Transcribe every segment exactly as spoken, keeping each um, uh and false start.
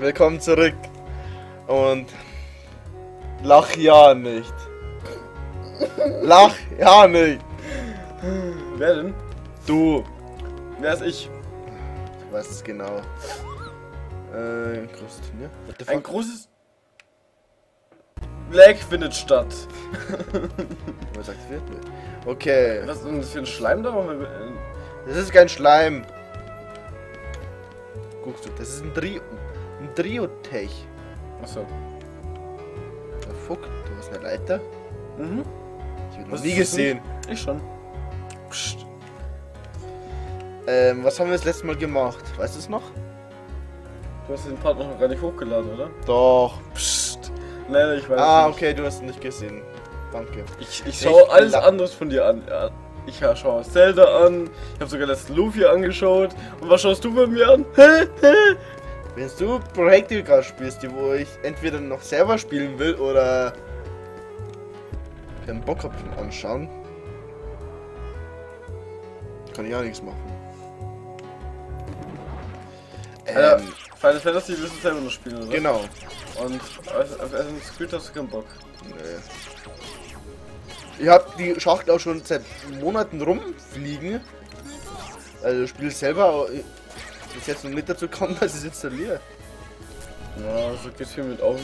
Willkommen zurück. Und lach ja nicht. Lach ja nicht. Wer denn? Du. Wer ist ich? Ich weiß es genau. Äh, ein großes Turnier. Ein großes Lag findet statt. Was aktiviert wird? Okay. Was ist das für ein Schleim da? Das ist kein Schleim. Guckst du, das ist ein Trio. Ein Triotech. Achso. Der Fuck, du hast eine Leiter? Mhm. Ich hab noch nie gesehen. Ich schon. Psst. Ähm, was haben wir das letzte Mal gemacht? Weißt du es noch? Du hast den Part noch gar nicht hochgeladen, oder? Doch. Psst. Nein, ich weiß nicht. Ah, okay, du hast ihn nicht gesehen. Danke. Ich, ich schaue alles anderes von dir an. Ja. Ich schaue Zelda an, ich habe sogar letztens Luffy angeschaut. Und was schaust du von mir an? Wenn du Projekte gerade spielst, die wo ich entweder noch selber spielen will oder keinen Bock hab zum Anschauen, kann ich auch nichts machen. Ähm, Alter, Final Fantasy willst du selber noch spielen, oder? Genau. Und auf Assassin's Creed hast du keinen Bock? Nee. Ich hab die Schachtel auch schon seit Monaten rumfliegen. Also das Spiel selber ist jetzt noch nicht dazu gekommen, dass ich es installiere. Ja, so geht's hier mit auf.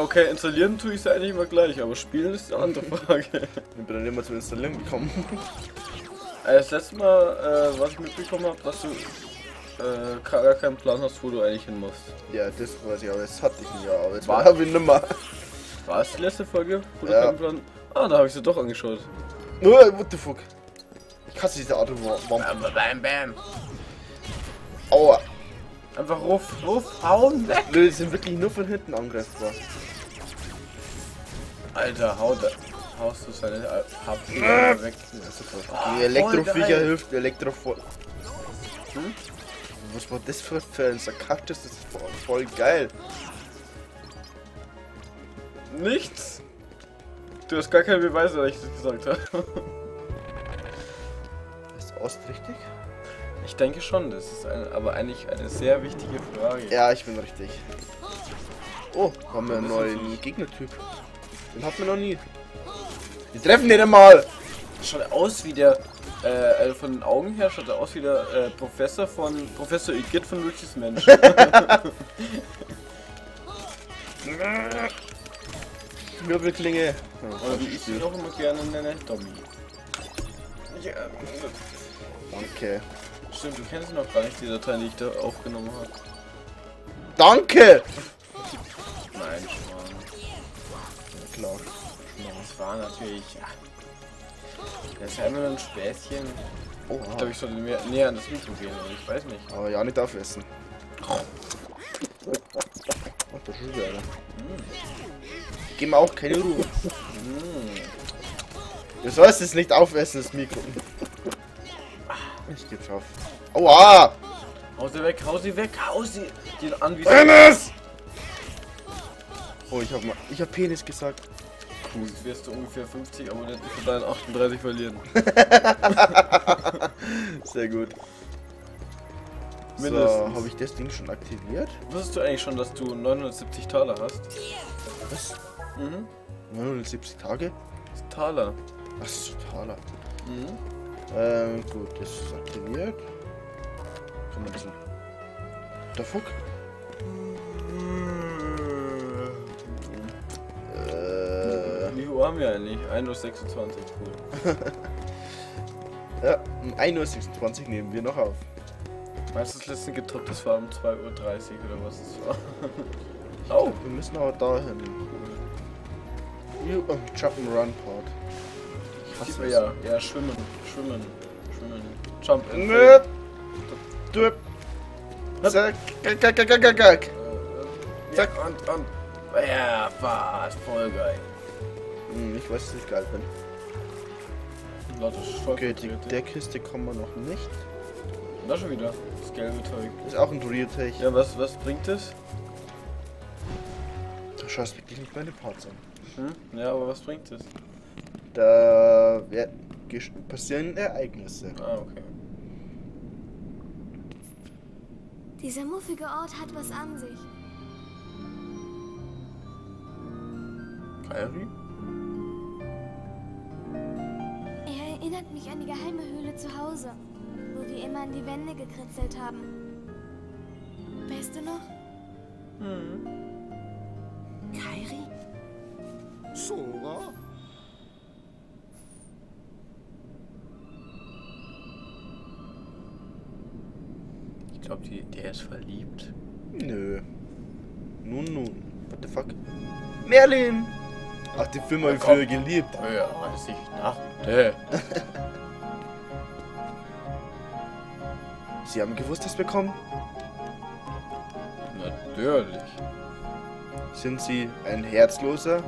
Okay, installieren tue ich es eigentlich immer gleich, aber spielen ist eine andere Frage. Ich bin dann immer zum Installieren gekommen. Also das letzte Mal, äh, was ich mitbekommen habe, dass du äh, gar keinen Plan hast, wo du eigentlich hin musst. Ja, das weiß ich, aber das hatte ich ja, aber jetzt habe ich nicht mehr. War es die letzte Folge? Wo du keinen Plan? Ah, da habe ich sie doch angeschaut. Oh, what the fuck? Ich hasse diese Art und Weise. Bam, bam, bam. Aua. Einfach ruf, ruf, hauen, weg. Die sind wirklich nur von hinten angreifbar. Alter, hau da. Haust du seine Hauptfigur weg. Ah, die Elektrofiecher hilft, Elektrofol. Hm? Was war das für ein sarkastisches? Das ist voll geil. Nichts. Du hast gar keine Beweise, dass ich das gesagt habe. Ist Ost richtig? Ich denke schon, das ist eine, aber eigentlich eine sehr wichtige Frage. Ja, ich bin richtig. Oh, haben wir einen neuen Gegnertyp. Den hatten wir noch nie. Wir treffen den einmal! Schaut aus wie der, äh, also von den Augen her, schaut er aus wie der äh, Professor von, Professor Egid von Riches Mensch. Mürbelklinge. Ja, oder wie ich sie auch immer gerne nenne, Dommi. Ja, danke. Stimmt, du kennst noch gar nicht die Datei, die ich da aufgenommen habe. Danke! Nein, Schmarrn. Ja, klar. Schmarrn. Das war natürlich... Ja. Das ist einfach nur ein Späßchen. Oh, ich glaube, ich sollte mehr, näher an das Mikro gehen, aber ich weiß nicht. Aber ja, nicht aufessen. Ach, oh, das ist geil. Gib mir auch keine Ruhe. Du sollst es nicht aufessen, das Mikro. Ich geb's auf. Aua! Hau sie weg, hau sie weg, hau sie! Den Penis! Oh, ich hab mal. Ich hab Penis gesagt. Cool. Jetzt wirst du ungefähr fünfzig Abonnenten für deinen achtunddreißig verlieren. Sehr gut. Mindestens. So, habe ich das Ding schon aktiviert? Wusstest du eigentlich schon, dass du neunhundertsiebzig Taler hast? Was? Mhm. neunhundertsiebzig Tage? Taler. Ach so, Taler. Mhm. Ähm, gut, das ist aktiviert. Kann man das noch? Der Fuck? Äh. Wie viel Uhr haben wir eigentlich? ein Uhr sechsundzwanzig, cool. Ja, um ein Uhr sechsundzwanzig nehmen wir noch auf. Meinst du, das letzte getroppt, das war um zwei Uhr dreißig oder was es war? Oh, wir müssen aber dahin. You um, Jump'n'Run Part. Ich hasse es. Ja, ja, schwimmen, schwimmen, schwimmen. Jump and Nö. Döp. Zack, zack, zack, zack, zack. Zack und und. Ja, was, voll geil. Hm, ich weiß, dass ich geil bin. Okay, die, der Kiste kommen wir noch nicht. Da schon wieder. Das gelbe Teig. Ist auch ein Triotech. Ja, was, was bringt das? Du schaust wirklich nicht meine Parts an. Hm? Ja, aber was bringt das? Da ja, passieren Ereignisse. Ah, okay. Dieser muffige Ort hat was an sich. Kairi? Er erinnert mich an die geheime Höhle zu Hause, wo wir immer an die Wände gekritzelt haben. Weißt du noch? Hm. Kairi? Sora? Ich glaube, der ist verliebt. Nö. Nun, nun. What the fuck? Merlin! Ach, den Film habe ich früher geliebt. Ja, weiß ich. Ach, der. Sie haben gewusst, dass wir kommen? Natürlich. Sind Sie ein Herzloser?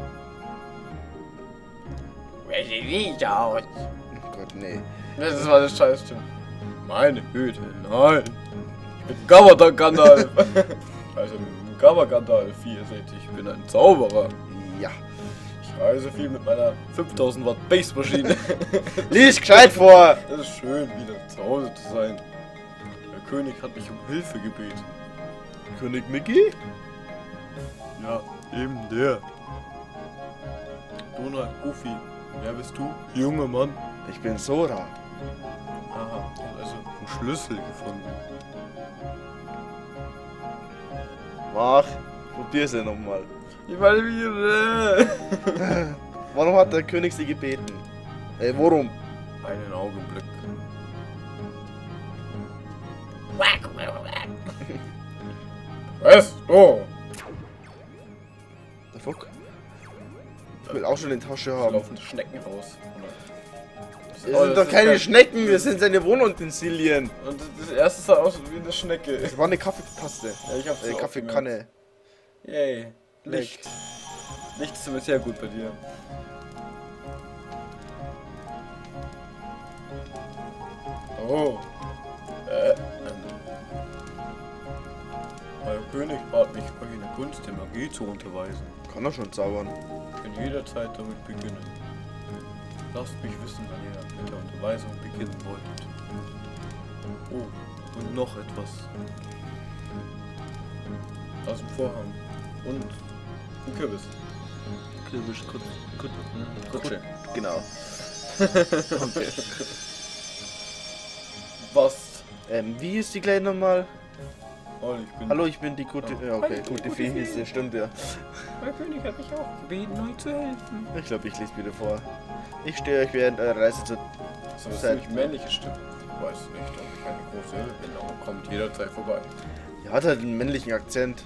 Wer sieht nicht aus? Oh Gott, nee. Das ist meine Scheiße. Meine Güte, nein. Ich bin Gabagandal. Also Gabagandal vierundsechzig, ich bin ein Zauberer. Ja. Ich reise viel mit meiner fünftausend Watt Basemaschine. Lies gescheit vor! Es ist schön, wieder zu Hause zu sein. Der König hat mich um Hilfe gebeten. König Mickey? Ja, eben der. Donald, Goofy, wer bist du? Junger Mann. Ich bin Sora. Aha, also einen Schlüssel gefunden. Mach, probier's ja nochmal. Ich meine, wie. Warum hat der König sie gebeten? Ey, worum? Einen Augenblick. Was? Oh! The fuck? Ich will auch schon in die Tasche haben. Da laufen Schnecken raus. Wir sind doch keine Schnecken, wir sind seine Wohnutensilien. Und das erste sah aus wie eine Schnecke. Das war eine Kaffeepaste. Ja, ich hab's. Eine Kaffeekanne. Yay. Licht. Licht ist immer sehr gut bei dir. Oh. Äh. Euer König bat mich, euch in der Kunst der Magie zu unterweisen. Kann er schon zaubern. Ich kann jederzeit damit beginnen. Lasst mich wissen, wenn ihr mit der Unterweisung beginnen wolltet. Oh, und noch etwas. Aus dem Vorhang. Und ein Kürbis. Kürbis, Kut, Kut, Kutsche. Kut, genau. Okay. Was? Ähm, wie ist die Kleine nochmal? Oh, ich bin Hallo, ich bin die gute... Ja, okay, meine gute Fee hieß der, stimmt ja. Mein König hat mich auch gebeten, euch zu helfen. Ich glaube, ich lese wieder vor. Ich stehe euch während eurer Reise zu... So, das ist eine männliche Stimme. Ich weiß nicht, ob ich eine große Hilfe bin, aber kommt jederzeit vorbei. Er hat halt einen männlichen Akzent.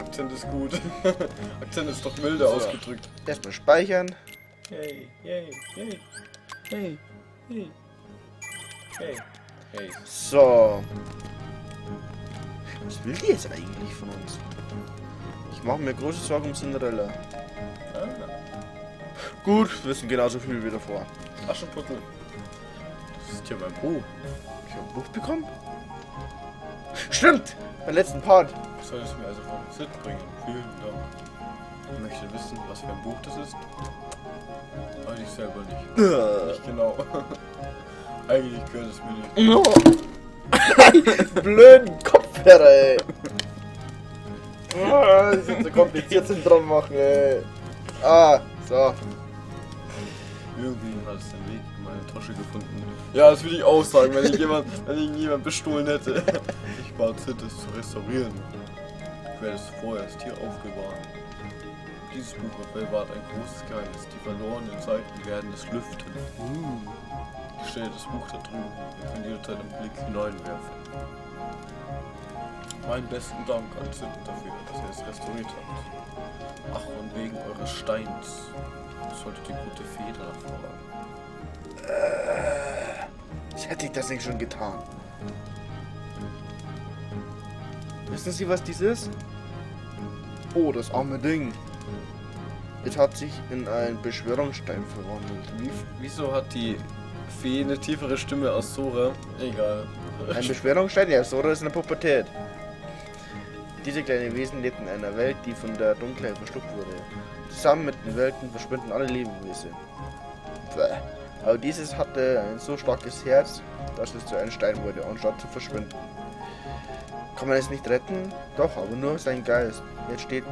Akzent ist gut. Akzent ist doch milder so ausgedrückt. Erstmal speichern. Hey, hey, hey. Hey, hey. Hey, hey. So. Was will die jetzt eigentlich von uns? Ich mache mir große Sorgen um Cinderella. Ah. Gut, wir wissen genauso viel wie davor. Aschenputtel. Das ist ja mein Buch. Ich habe ein Buch bekommen? Stimmt! Beim letzten Part. Ich soll es mir also von Zitt bringen. Vielen Dank. Ich möchte wissen, was für ein Buch das ist. Weiß ich selber nicht. Nicht genau. Eigentlich gehört es mir nicht. Blöden Kopfhörer, ey! Oh, das ist so kompliziert zum dran machen, ey! Ah, so. Irgendwie hat es den Weg in meine Tasche gefunden. Ja, das würde ich auch sagen, wenn ich jemand, wenn ich jemand bestohlen hätte. Ich bat Zittes zu restaurieren. Ich werde es vorerst hier aufbewahren. Dieses Buch hat Bellbart ein großes Geheimnis. Die verlorenen Seiten werden es lüften. Mm. Ich stelle das Buch da drüben. Ich kann jederzeit einen Blick hineinwerfen. Meinen besten Dank an Zitt dafür, dass ihr es restauriert habt. Ach, und wegen eures Steins. Sollte die gute Fee danach fragen. Äh, ich hätte das nicht schon getan. Wissen Sie, was dies ist? Oh, das arme Ding. Es hat sich in einen Beschwörungsstein verwandelt. Wie, wieso hat die Fee eine tiefere Stimme als Sora? Egal. Ein Beschwörungsstein? Ja, Sora ist in der Pubertät. Diese kleinen Wesen lebt in einer Welt, die von der Dunkelheit verschluckt wurde. Zusammen mit den Welten verschwinden alle Lebewesen. Aber dieses hatte ein so starkes Herz, dass es zu einem Stein wurde, anstatt zu verschwinden. Kann man es nicht retten? Doch, aber nur sein Geist. Jetzt steht...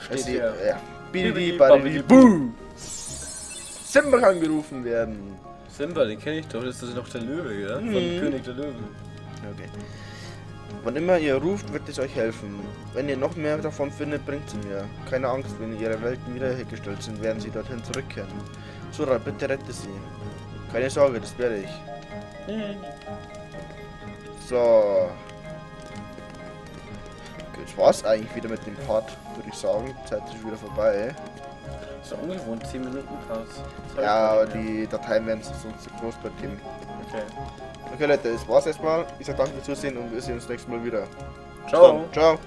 steht es, ja. Bibidi-Badibu. Simba kann gerufen werden. Simba, den kenne ich doch. Das ist noch der Löwe, ja? Von mhm. König der Löwen. Okay. Wann immer ihr ruft, wird es euch helfen. Wenn ihr noch mehr davon findet, bringt sie mir. Keine Angst, wenn ihre Welten wiederhergestellt sind, werden sie dorthin zurückkehren. Sora, bitte rette sie. Keine Sorge, das werde ich. Mhm. So. Das war's eigentlich wieder mit dem Part, würde ich sagen. Die Zeit ist wieder vorbei. Das ist ja ungewohnt, zehn Minuten Pause. Ja, aber die Dateien werden sonst zu groß bei Team. Okay. Okay Leute, das war's erstmal. Ich sag danke fürs Zusehen und wir sehen uns nächstes Mal wieder. Ciao. Ciao.